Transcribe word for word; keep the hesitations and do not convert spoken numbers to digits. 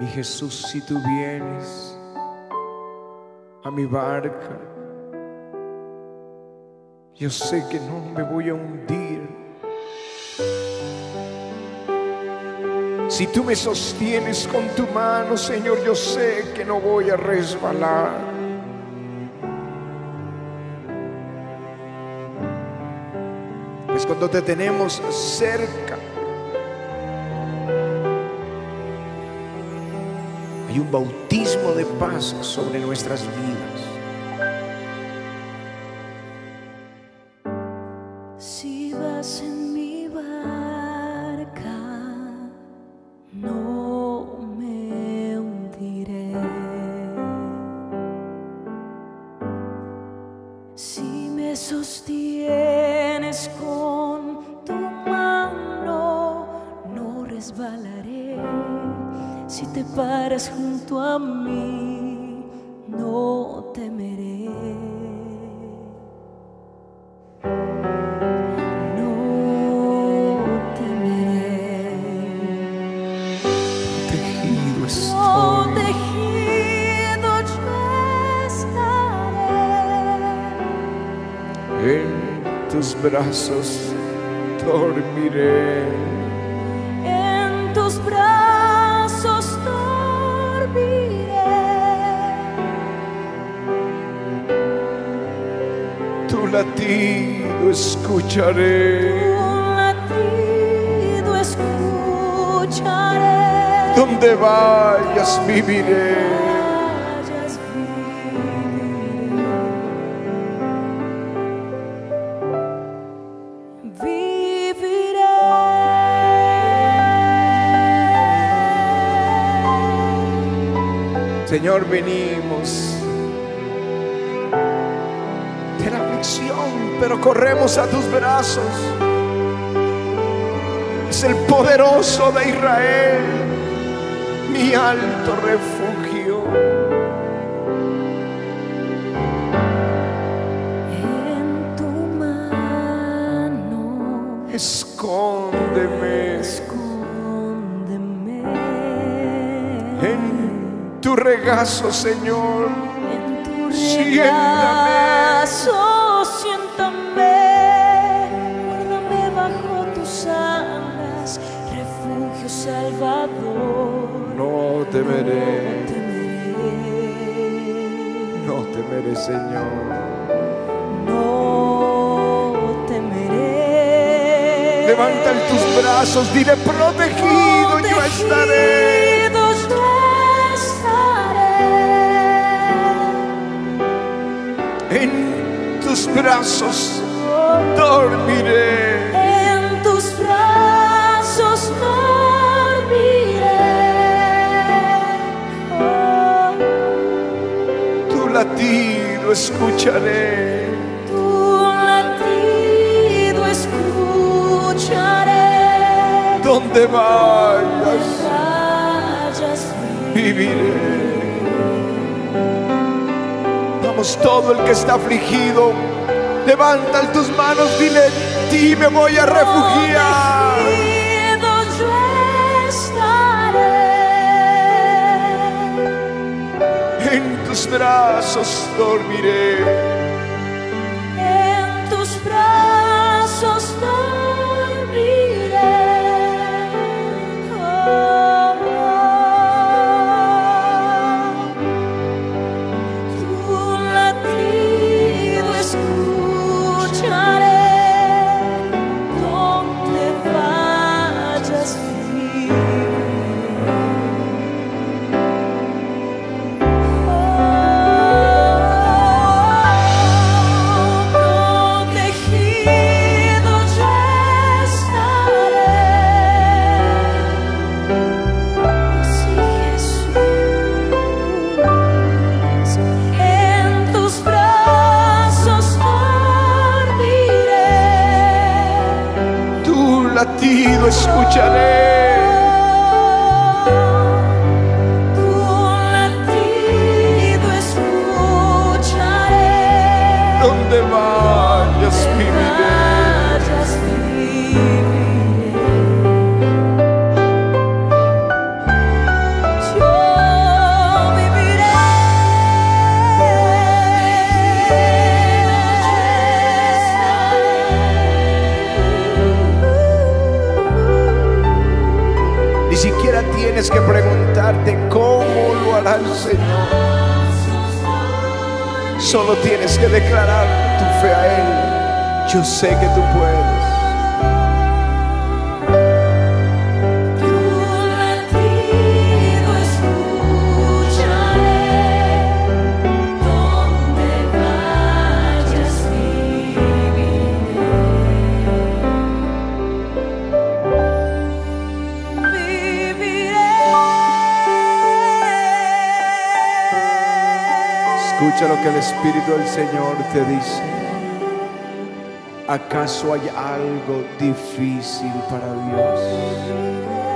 Mi Jesús, si tú vienes a mi barca, yo sé que no me voy a hundir. Si tú me sostienes con tu mano, Señor, yo sé que no voy a resbalar. Pues cuando te tenemos cerca, hay un bautismo de paz sobre nuestras vidas. Si vas en mi barca, no me hundiré. Si me sostienes con tu mano, no resbalaré. Si te paras junto a mí, no temeré. No temeré. Protegido estoy. Protegido yo estaré. En tus brazos dormiré. En tus brazos. Tu latido escucharé. Tu latido escucharé. Donde vayas viviré. Vayas, viviré. Viviré. Señor, venimos de la aflicción, pero corremos a tus brazos. Es el poderoso de Israel, mi alto refugio. En tu mano escóndeme, escóndeme. En tu regazo, Señor, en tu regazo, siéntame, guárdame bajo tus alas, refugio salvador. No temeré, no temeré, Señor, no temeré. Levanta en tus brazos, dile: protegido yo estaré. En tus brazos dormiré. En tus brazos dormiré. Oh. Tu latido escucharé. Tu latido escucharé. Donde vayas, vayas viviré. Todo el que está afligido, levanta tus manos, dile: en ti me voy a refugiar. Protegido yo estaré. En tus brazos dormiré. En tus brazos dormiré. Oh. te vayas, mi vida. Ni siquiera tienes que preguntarte cómo lo hará el Señor. Solo tienes que declarar tu fe a Él. Yo sé que tú puedes. Escucha lo que el Espíritu del Señor te dice. ¿Acaso hay algo difícil para Dios?